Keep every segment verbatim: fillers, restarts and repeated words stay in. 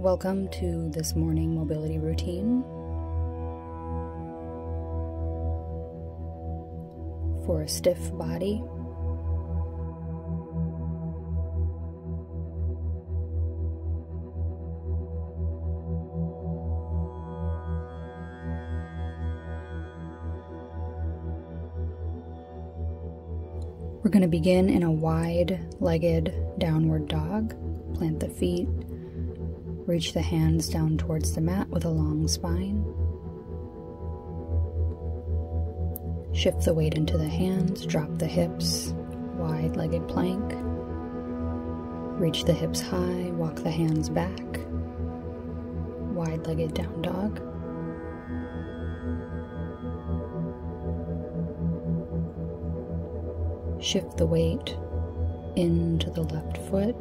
Welcome to this morning mobility routine. For a stiff body, we're going to begin in a wide-legged downward dog. Plant the feet. Reach the hands down towards the mat with a long spine. Shift the weight into the hands, drop the hips, wide-legged plank. Reach the hips high, walk the hands back, wide-legged down dog. Shift the weight into the left foot,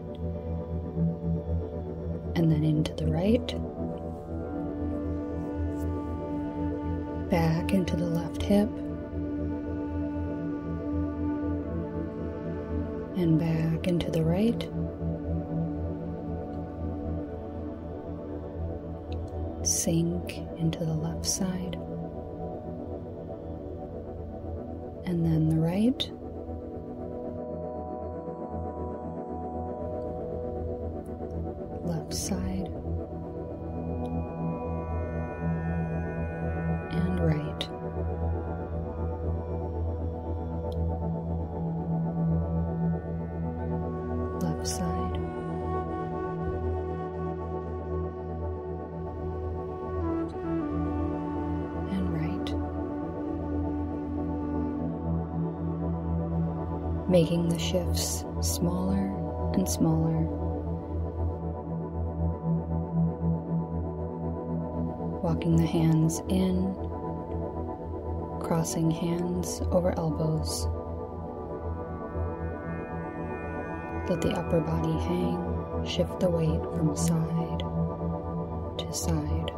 and then into the right, back into the left hip, and back into the right. Sink into the left side, and then the right. Left side and right, left side and right, making the shifts smaller and smaller. Walking the hands in, crossing hands over elbows. Let the upper body hang, shift the weight from side to side,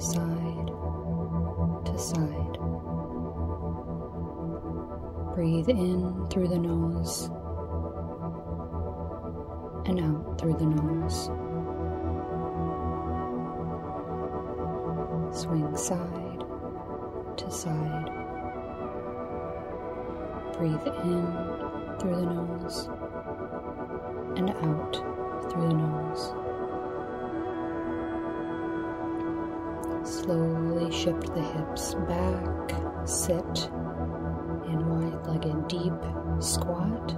side to side. Breathe in through the nose and out through the nose. Swing side to side. Breathe in through the nose and out through the nose. Slowly shift the hips back. Sit in wide-legged deep squat.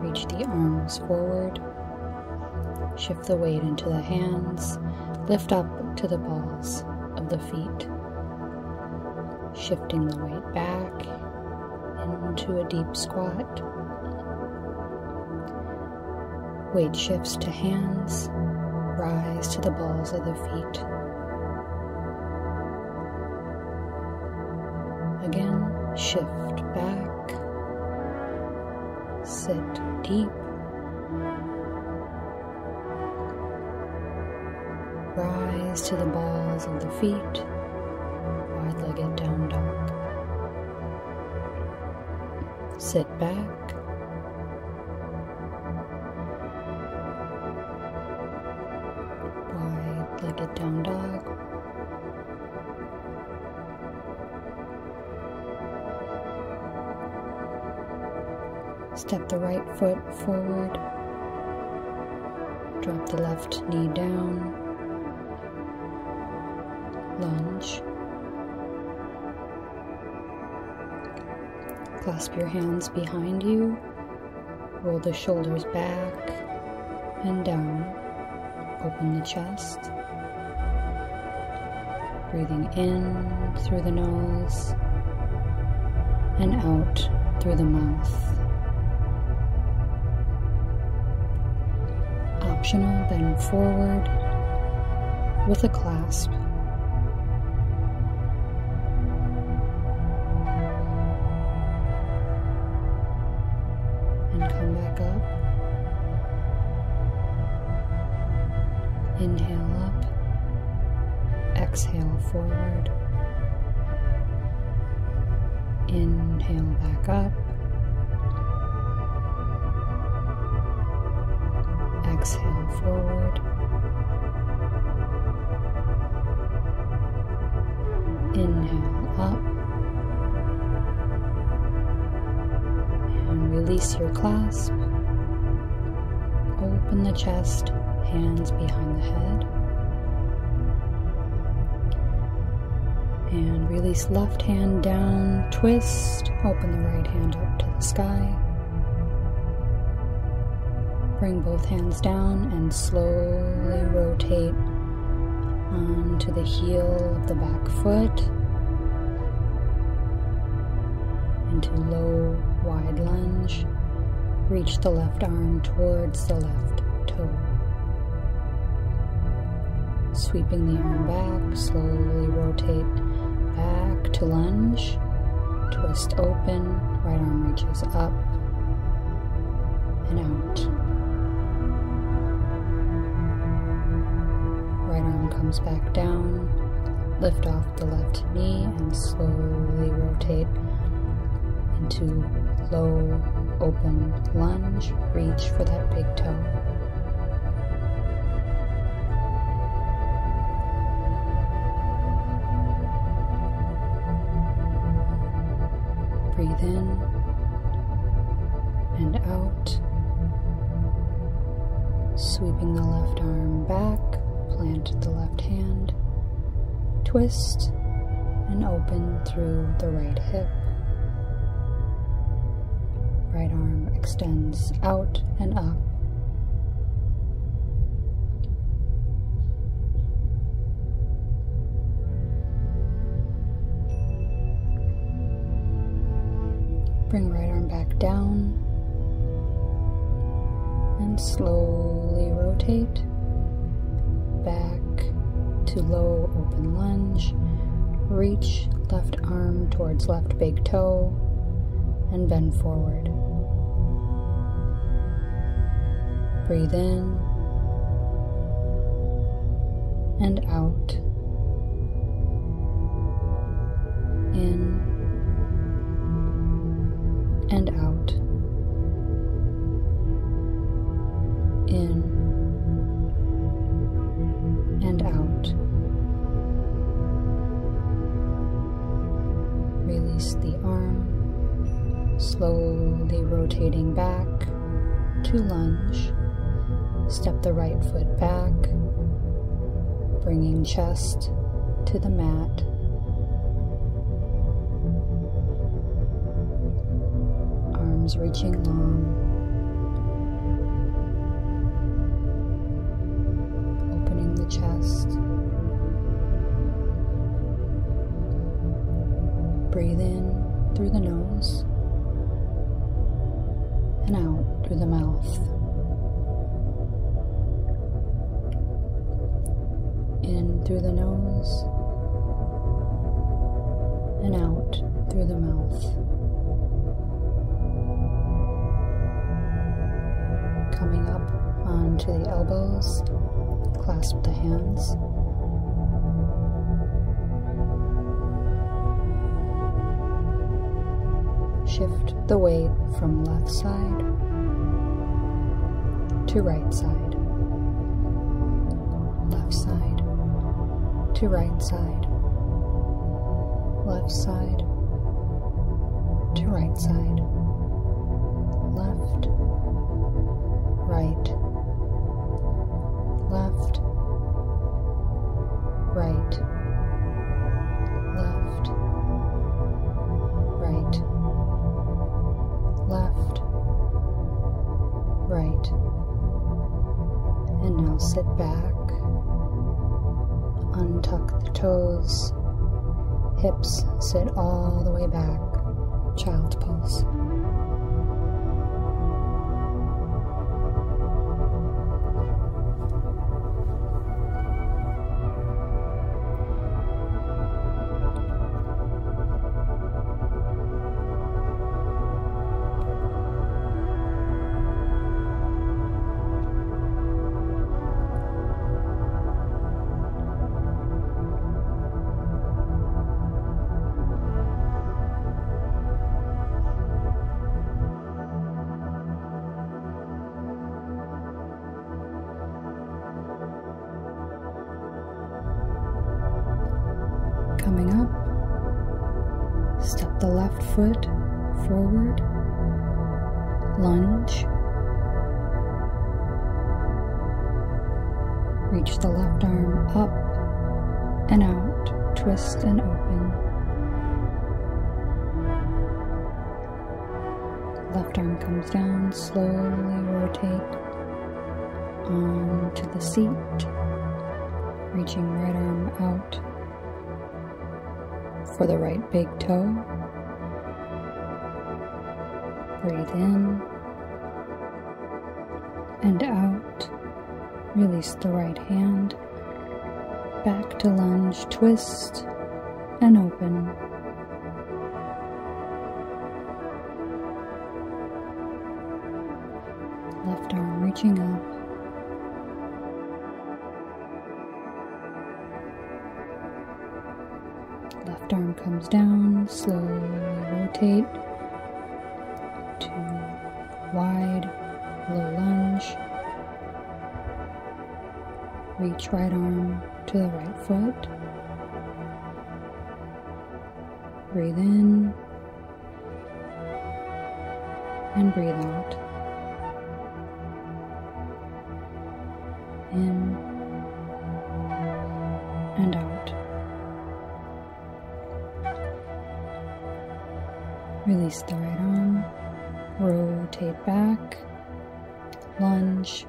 Reach the arms forward. Shift the weight into the hands. Lift up to the balls of the feet, shifting the weight back into a deep squat. Weight shifts to hands, rise to the balls of the feet. Again, shift back, sit deep, rise to the balls of the feet, wide-legged down dog. Sit back. Wide-legged down dog. Step the right foot forward. Drop the left knee down. Lunge. Clasp your hands behind you. Roll the shoulders back and down. Open the chest. Breathing in through the nose and out through the mouth. Optional, bend forward with a clasp. Inhale up, exhale forward, inhale back up, Exhale forward. Inhale up. And release your clasp. Open the chest, hands behind the head. And release left hand down, twist, open the right hand up to the sky. Bring both hands down and slowly rotate onto the heel of the back foot into low wide lunge. Reach the left arm towards the left toe. Sweeping the arm back, slowly rotate back to lunge. Twist open, right arm reaches up and out. Right arm comes back down, lift off the left knee and slowly rotate into low open lunge, reach for that big toe. Breathe in and out, sweeping the left arm back. Plant the left hand, twist and open through the right hip. Right arm extends out and up. Bring right arm back down and slowly rotate back to low open lunge, reach left arm towards left big toe, and bend forward. Breathe in and out, in and out, in and out. Release the arm, slowly rotating back to lunge. Step the right foot back, bringing chest to the mat. Arms reaching long. Chest. Breathe in through the nose and out through the mouth. In through the nose and out through the mouth. Coming up onto the elbows. Clasp the hands. Shift the weight from left side to right side. Left side to right side. Left side to right side. Left, right. Left, right, left, right, left, right. And now sit back, untuck the toes, hips sit all the way back, child's pose. Step the left foot forward, lunge, reach the left arm up and out, twist and open. Left arm comes down, slowly rotate onto the seat, reaching right arm out for the right big toe. Breathe in and out, release the right hand, back to lunge, twist and open. Left arm reaching up. Left arm comes down, slowly rotate to wide, low lunge. Reach right arm to the right foot. Breathe in and breathe out. In and out. Release the right arm, rotate back, lunge,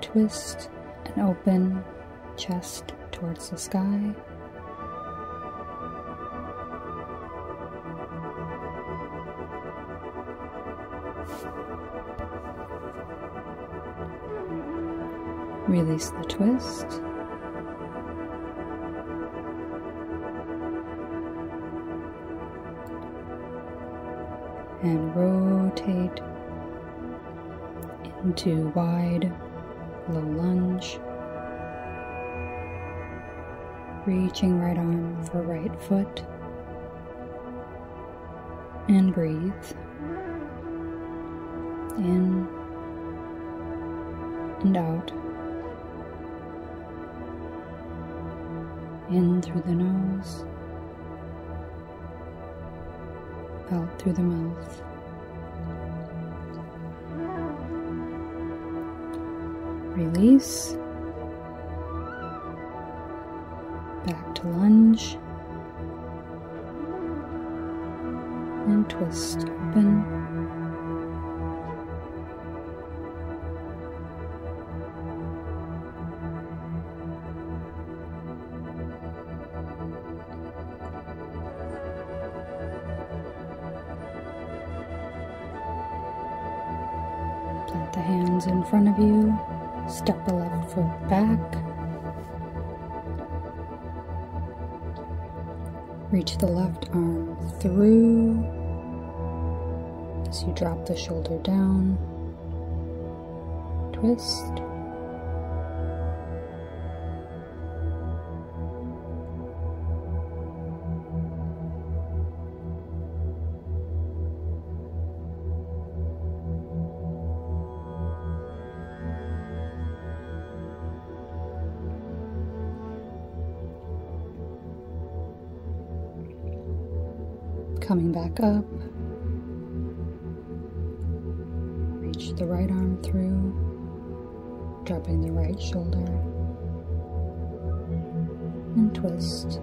twist and open, chest towards the sky. Release the twist. And rotate into wide, low lunge. Reaching right arm for right foot. And breathe. In and out. In through the nose, out through the mouth. Release, back to lunge, and twist open. Plant the hands in front of you, step the left foot back, reach the left arm through as you drop the shoulder down, twist, coming back up, reach the right arm through, dropping the right shoulder, and twist.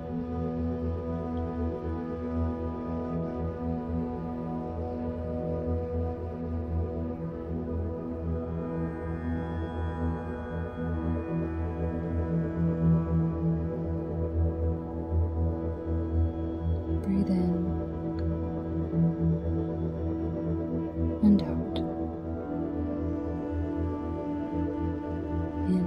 Breathe in. And out. In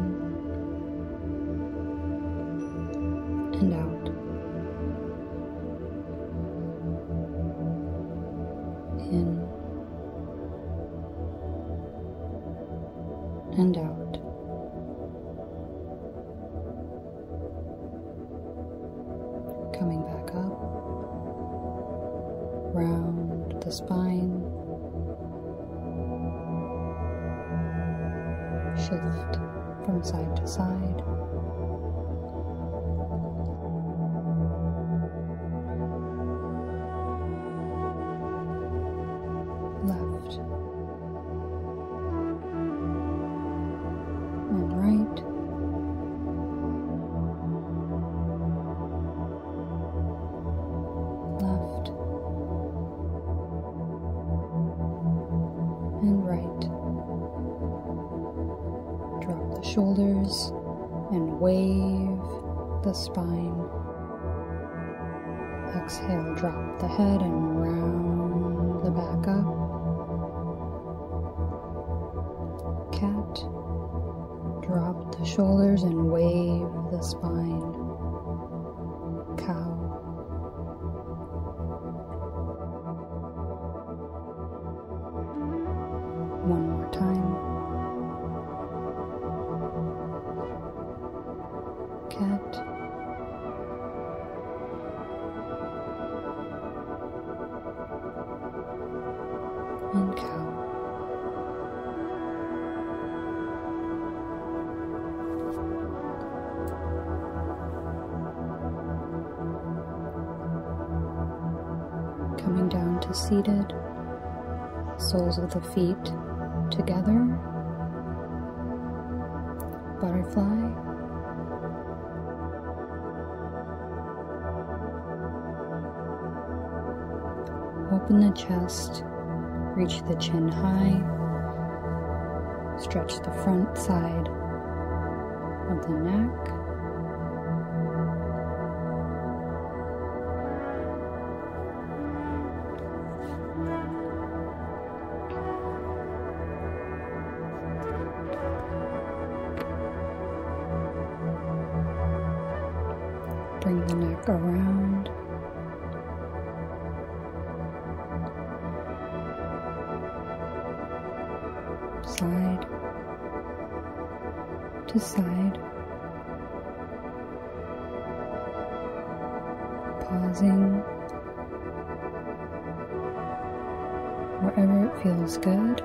and out. Coming back up, round the spine, shift from side to side. and right. Drop the shoulders and wave the spine. Exhale, drop the head and round the back up. Cat. Drop the shoulders and wave the spine. Cow. One more time. Cat. And cow. Coming down to seated, soles of the feet together, butterfly, open the chest, reach the chin high, stretch the front side of the neck. Bring the neck around. Side to side. Pausing wherever it feels good.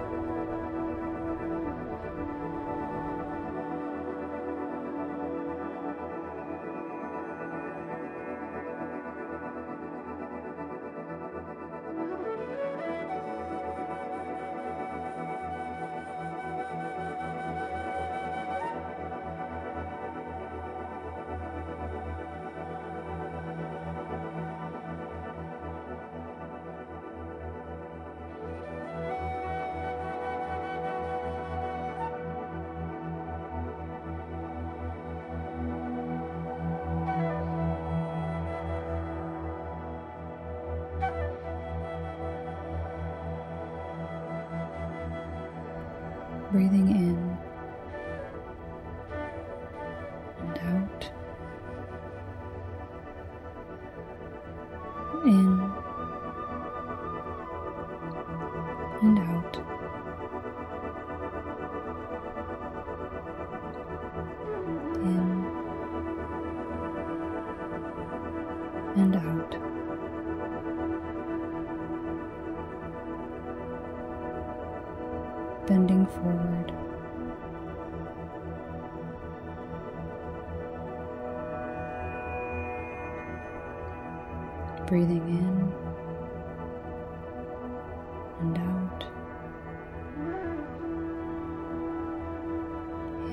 Breathing in and out, in and out. Bending forward, breathing in and out,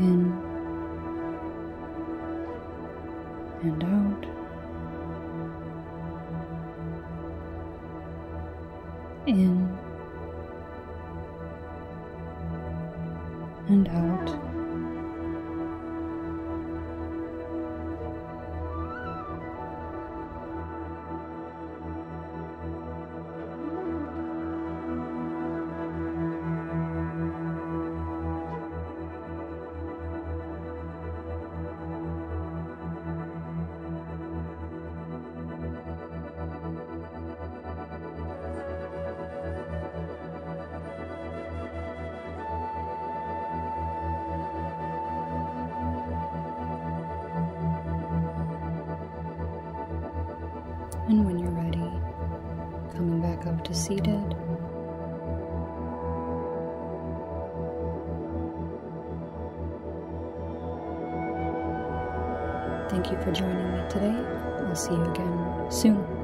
in and out, in and out. And when you're ready, coming back up to seated. Thank you for joining me today. I'll see you again soon.